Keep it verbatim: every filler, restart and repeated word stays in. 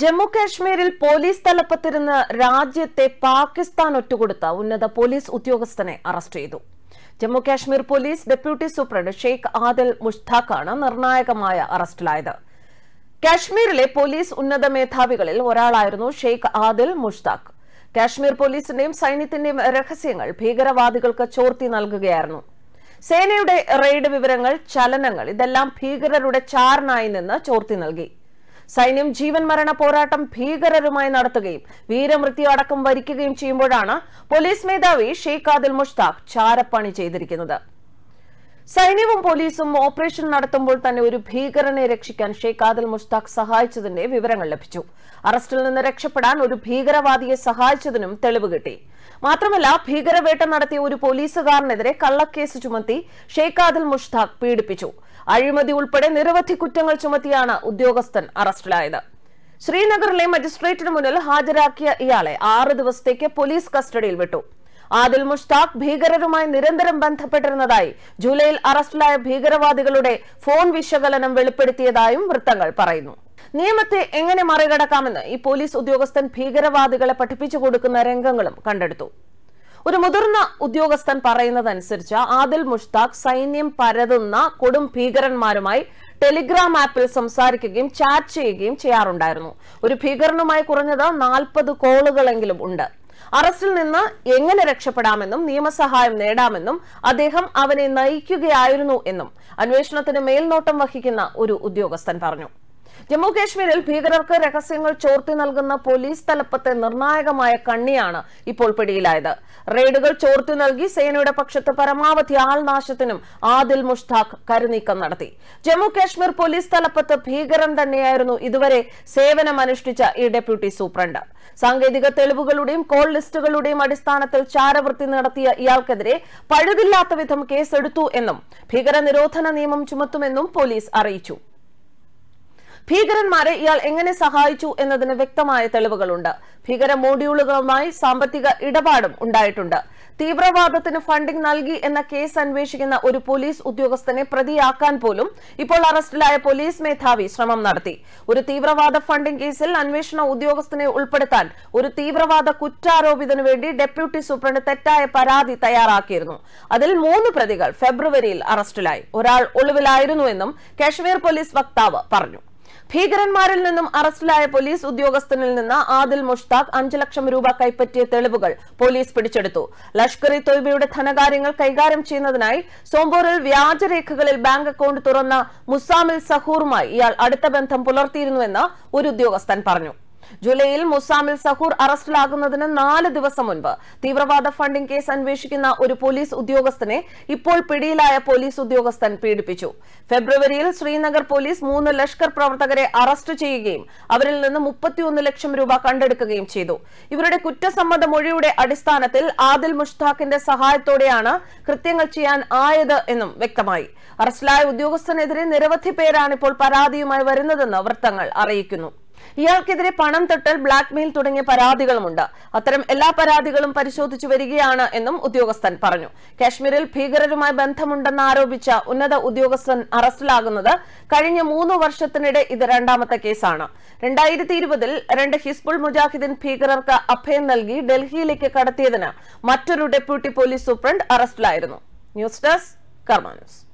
ജമ്മു കശ്മീരിൽ പോലീസ് തലപ്പത്തിരുന്ന് രാജ്യത്തെ പാകിസ്ഥാൻ ഒറ്റുകൊടുത്ത ഉന്നത പോലീസ് ഉദ്യോഗസ്ഥനെ അറസ്റ്റ് ചെയ്തു. Jammu Kashmir police deputy superintendent Sheikh Adil മുശ്താക്കാണ് നിർണായകമായ അറസ്റ്റിലായത്. കശ്മീരിലെ പോലീസ് ഉന്നത മേധാവികളിൽ ഒരാളായിരുന്നു ഷെയ്ഖ് ആദിൽ മുശ്താക്. കശ്മീർ പോലീസിന്റെയും സൈന്യത്തിന്റെയും രഹസ്യങ്ങൾ ഭീകരവാദികൾക്ക് ചോർത്തി നൽകുകയായിരുന്നു. സേനയുടെ റെയ്ഡ് വിവരങ്ങൾ, ചലനങ്ങൾ ഇതെല്ലാം ഭീകരരുടെ ചാരനായി നിന്ന് ചോർത്തി നൽകി. സൈന്യം ജീവൻ മരണ പോരാട്ടം ഭീകരരുമായി നടത്തുകയും വീരമൃത്യു അടക്കം വരിക്കുകയും ചെയ്യുമ്പോഴാണ് പോലീസ് മേധാവി ഷെയ്ഖ് ആദിൽ മുശ്താഖ് ചാരപ്പണി ചെയ്തിരിക്കുന്നത്. സൈന്യവും പോലീസും ഓപ്പറേഷൻ നടത്തുമ്പോൾ തന്നെ ഒരു ഭീകരനെ രക്ഷിക്കാൻ ഷെയ്ഖ് ആദിൽ മുശ്താഖ് സഹായിച്ചതിന്റെ വിവരങ്ങൾ ലഭിച്ചു. അറസ്റ്റിൽ നിന്ന് രക്ഷപ്പെടാൻ ഒരു ഭീകരവാദിയെ സഹായിച്ചതിനും തെളിവ് കിട്ടി. മാത്രമല്ല, ഭീകരവേട്ട നടത്തിയ ഒരു പോലീസുകാരനെതിരെ കള്ളക്കേസ് ചുമത്തി ഷെയ്ഖ് ആദിൽ മുശ്താഖ് പീഡിപ്പിച്ചു. അഴിമതി ഉൾപ്പെടെ നിരവധി കുറ്റങ്ങൾ ചുമത്തിയാണ് ഉദ്യോഗസ്ഥൻ അറസ്റ്റിലായത്. ശ്രീനഗറിലെ മജിസ്ട്രേറ്റിന് മുന്നിൽ ഹാജരാക്കിയ ഇയാളെ ആറ് ദിവസത്തേക്ക് പോലീസ് കസ്റ്റഡിയിൽ വിട്ടു. ആദിൽ മുശ്താഖ് ഭീകരരുമായി നിരന്തരം ബന്ധപ്പെട്ടിരുന്നതായി ജൂലൈയിൽ അറസ്റ്റിലായ ഭീകരവാദികളുടെ ഫോൺ വിശകലനം വെളിപ്പെടുത്തിയതായും വൃത്തങ്ങൾ പറയുന്നു. നിയമത്തെ എങ്ങനെ മറികടക്കാമെന്ന് ഈ പോലീസ് ഉദ്യോഗസ്ഥൻ ഭീകരവാദികളെ പഠിപ്പിച്ചു കൊടുക്കുന്ന രംഗങ്ങളും കണ്ടെടുത്തു. ഒരു മുതിർന്ന ഉദ്യോഗസ്ഥൻ പറയുന്നതനുസരിച്ച് ആദിൽ മുശ്താഖ് സൈന്യം പരതുന്ന കൊടും ഭീകരന്മാരുമായി ടെലിഗ്രാം ആപ്പിൽ സംസാരിക്കുകയും ചാറ്റ് ചെയ്യുകയും ചെയ്യാറുണ്ടായിരുന്നു. ഒരു ഭീകരനുമായി കുറഞ്ഞത് നാൽപ്പത് കോളുകളെങ്കിലും ഉണ്ട്. അറസ്റ്റിൽ നിന്ന് എങ്ങനെ രക്ഷപ്പെടാമെന്നും നിയമസഹായം നേടാമെന്നും അദ്ദേഹം അവനെ നയിക്കുകയായിരുന്നു എന്നും അന്വേഷണത്തിന് മേൽനോട്ടം വഹിക്കുന്ന ഒരു ഉദ്യോഗസ്ഥൻ പറഞ്ഞു. ജമ്മു കശ്മീരിൽ ഭീകരർക്ക് രഹസ്യങ്ങൾ ചോർത്തി നൽകുന്ന പോലീസ് തലപ്പത്തെ നിർണായകമായ കണ്ണിയാണ് ഇപ്പോൾ പിടിയിലായത്. റെയ്ഡുകൾ ചോർത്തി നൽകി സേനയുടെ പക്ഷത്ത് പരമാവധി ആൾനാശത്തിനും ആദിൽ മുശ്താഖ് കരുനീക്കം നടത്തി. ജമ്മു കശ്മീർ പോലീസ് തലപ്പത്ത് ഭീകരൻ തന്നെയായിരുന്നു ഇതുവരെ സേവനമനുഷ്ഠിച്ച ഈ ഡെപ്യൂട്ടി സൂപ്രണ്ട്. സാങ്കേതിക തെളിവുകളുടെയും കോൾ ലിസ്റ്റുകളുടെയും അടിസ്ഥാനത്തിൽ ചാരവൃത്തി നടത്തിയ ഇയാൾക്കെതിരെ പഴുതില്ലാത്ത വിധം കേസെടുത്തു എന്നും ഭീകരനിരോധന നിയമം ചുമത്തുമെന്നും പോലീസ് അറിയിച്ചു. ഭീകരന്മാരെ ഇയാൾ എങ്ങനെ സഹായിച്ചു എന്നതിന് വ്യക്തമായ തെളിവുകളുണ്ട്. ഭീകര മോഡ്യൂളുകളുമായി സാമ്പത്തിക ഇടപാടും ഉണ്ടായിട്ടുണ്ട്. തീവ്രവാദത്തിന് ഫണ്ടിംഗ് നൽകി എന്ന കേസ് അന്വേഷിക്കുന്ന ഒരു പോലീസ് ഉദ്യോഗസ്ഥനെ പ്രതിയാക്കാൻ പോലും ഇപ്പോൾ അറസ്റ്റിലായ പോലീസ് മേധാവി ശ്രമം നടത്തി. ഒരു തീവ്രവാദ ഫണ്ടിംഗ് കേസിൽ അന്വേഷണ ഉദ്യോഗസ്ഥനെ ഉൾപ്പെടുത്താൻ ഒരു തീവ്രവാദ കുറ്റാരോപിതനു വേണ്ടി ഡെപ്യൂട്ടി സൂപ്രണ്ട് തെറ്റായ പരാതി തയ്യാറാക്കിയിരുന്നു. അതിൽ മൂന്ന് പ്രതികൾ ഫെബ്രുവരിയിൽ അറസ്റ്റിലായി. ഒരാൾ ഒളിവിലായിരുന്നുവെന്നും കശ്മീർ പോലീസ് വക്താവ് പറഞ്ഞു. ഭീകരന്മാരിൽ നിന്നും അറസ്റ്റിലായ പോലീസ് ഉദ്യോഗസ്ഥനിൽ നിന്ന് ആദിൽ മുശ്താഖ് അഞ്ചു ലക്ഷം രൂപ കൈപ്പറ്റിയ തെളിവുകൾ പോലീസ് പിടിച്ചെടുത്തു. ലഷ്കർ ഇ തൊയ്ബയുടെ ധനകാര്യങ്ങൾ കൈകാര്യം ചെയ്യുന്നതിനായി സോംപോറിൽ വ്യാജരേഖകളിൽ ബാങ്ക് അക്കൌണ്ട് തുറന്ന മുസാമിൽ സഹൂറുമായി ഇയാൾ അടുത്ത ബന്ധം പുലർത്തിയിരുന്നുവെന്ന് ഒരു ഉദ്യോഗസ്ഥൻ പറഞ്ഞു. ജൂലൈയിൽ മുസാമിൽ സഹൂർ അറസ്റ്റിലാകുന്നതിന് നാല് ദിവസം മുൻപ് തീവ്രവാദ ഫണ്ടിംഗ് കേസ് അന്വേഷിക്കുന്ന ഒരു പോലീസ് ഉദ്യോഗസ്ഥനെ ഇപ്പോൾ പിടിയിലായ പോലീസ് ഉദ്യോഗസ്ഥൻ പീഡിപ്പിച്ചു. ഫെബ്രുവരിയിൽ ശ്രീനഗർ പോലീസ് മൂന്ന് ലഷ്കർ പ്രവർത്തകരെ അറസ്റ്റ് ചെയ്യുകയും അവരിൽ നിന്ന് മുപ്പത്തിയൊന്ന് ലക്ഷം രൂപ കണ്ടെടുക്കുകയും ചെയ്തു. ഇവരുടെ കുറ്റസമ്മത മൊഴിയുടെ അടിസ്ഥാനത്തിൽ ആദിൽ മുശ്താഖിന്റെ സഹായത്തോടെയാണ് കൃത്യങ്ങൾ ചെയ്യാൻ ആയത് എന്നും വ്യക്തമായി. അറസ്റ്റിലായ ഉദ്യോഗസ്ഥനെതിരെ നിരവധി പേരാണ് ഇപ്പോൾ പരാതിയുമായി വരുന്നതെന്ന് വൃത്തങ്ങൾ അറിയിക്കുന്നു. ഇയാൾക്കെതിരെ പണം തട്ടൽ, ബ്ലാക്ക് മെയിൽ തുടങ്ങിയ പരാതികളുമുണ്ട്. അത്തരം എല്ലാ പരാതികളും പരിശോധിച്ചു വരികയാണ് എന്നും ഉദ്യോഗസ്ഥൻ പറഞ്ഞു. കശ്മീരിൽ ഭീകരരുമായി ബന്ധമുണ്ടെന്ന് ആരോപിച്ച ഉന്നത ഉദ്യോഗസ്ഥൻ അറസ്റ്റിലാകുന്നത് കഴിഞ്ഞ മൂന്ന് വർഷത്തിനിടെ ഇത് രണ്ടാമത്തെ കേസാണ്. രണ്ടായിരത്തി ഇരുപതിൽ രണ്ട് ഹിസ്ബുൾ മുജാഹിദീൻ ഭീകരർക്ക് അഭയം നൽകി ഡൽഹിയിലേക്ക് കടത്തിയതിന് മറ്റൊരു ഡെപ്യൂട്ടി പോലീസ് സൂപ്രണ്ട് അറസ്റ്റിലായിരുന്നു. News desk Karma news.